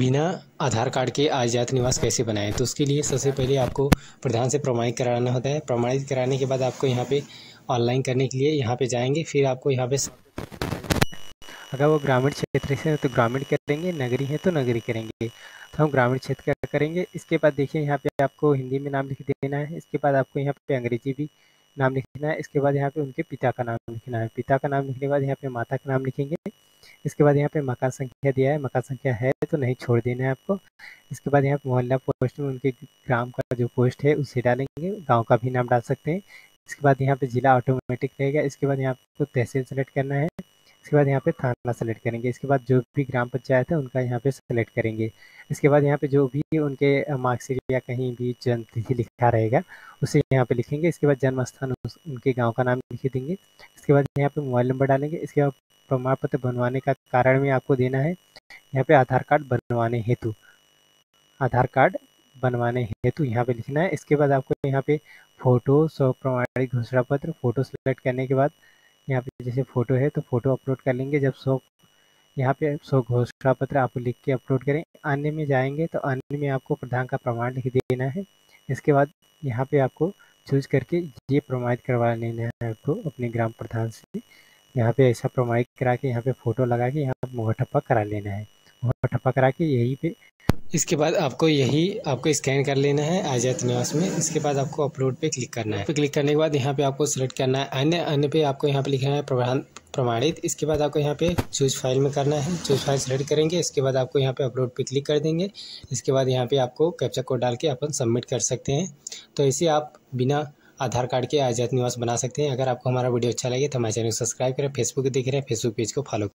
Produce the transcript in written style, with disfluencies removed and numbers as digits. बिना आधार कार्ड के आयात निवास कैसे बनाएं। तो उसके लिए सबसे पहले आपको प्रधान से प्रमाणित कराना होता है। प्रमाणित कराने के बाद आपको यहाँ पे ऑनलाइन करने के लिए यहाँ पे जाएंगे। फिर आपको यहाँ पे अगर वो ग्रामीण क्षेत्र से है तो ग्रामीण करेंगे, नगरी है तो नगरी करेंगे। तो हम ग्रामीण क्षेत्र का करेंगे। इसके बाद देखिए यहाँ पे आपको हिंदी में नाम लिख देना है। इसके बाद आपको यहाँ पे अंग्रेजी भी नाम लिखना है। इसके बाद यहाँ पे उनके पिता का नाम लिखना है। पिता का नाम लिखने के बाद यहाँ पे माता का नाम लिखेंगे। इसके बाद यहाँ पे मकान संख्या दिया है, मकान संख्या है तो नहीं छोड़ देना है आपको। इसके बाद यहाँ पे मोहल्ला पोस्ट में उनके ग्राम का जो पोस्ट है उसे डालेंगे। गांव का भी नाम डाल सकते हैं। इसके बाद यहाँ पे जिला ऑटोमेटिक रहेगा। इसके बाद यहाँ आपको तहसील सेलेक्ट करना है। इसके बाद यहाँ पे थाना सेलेक्ट करेंगे। इसके बाद जो भी ग्राम पंचायत है उनका यहाँ पे सेलेक्ट करेंगे। इसके बाद यहाँ पे जो भी उनके मार्क्सिट या कहीं भी जन्म तिथि लिखा रहेगा उसे यहाँ पे लिखेंगे। इसके बाद जन्म स्थान उनके गांव का नाम लिख देंगे। इसके बाद यहाँ पे मोबाइल नंबर डालेंगे। इसके बाद प्रमाण पत्र बनवाने का कारण में आपको देना है यहाँ पे आधार कार्ड बनवाने हेतु यहाँ पे लिखना है। इसके बाद आपको यहाँ पे फोटो स्व प्रमाणित घोषणा पत्र फोटो सेलेक्ट करने के बाद यहाँ पे जैसे फ़ोटो है तो फ़ोटो अपलोड कर लेंगे। जब यहाँ पे घोषणा पत्र आपको लिख के अपलोड करें। आने में जाएंगे तो आने में आपको प्रधान का प्रमाण लिख देना है। इसके बाद यहाँ पे आपको चूज करके ये प्रमाणित करवा लेना है आपको अपने ग्राम प्रधान से। यहाँ पे ऐसा प्रमाणित करा के यहाँ पे फ़ोटो लगा के यहाँ पर मुहर ठप्पा करा लेना है। मुहर ठप्पा करा के यहीं पे इसके बाद आपको स्कैन कर लेना है आयात निवास में। इसके बाद आपको अपलोड पे क्लिक करना है। पे क्लिक करने के बाद यहाँ पे आपको सेलेक्ट करना है अन्य पे आपको यहाँ पे लिखना है प्रमाणित। इसके बाद आपको यहाँ पे चूज फाइल में करना है। चूज फाइल सेलेक्ट करेंगे। इसके बाद आपको यहाँ पे अपलोड पे क्लिक कर देंगे। इसके बाद यहाँ पे आपको कैप्चा कोड डाल के अपन सबमिट कर सकते हैं। तो ऐसे आप बिना आधार कार्ड के आयात निवास बना सकते हैं। अगर आपको हमारा वीडियो अच्छा लगे तो हमारे चैनल को सब्सक्राइब करें। फेसबुक देख रहे हैं, फेसबुक पेज को फॉलो करें।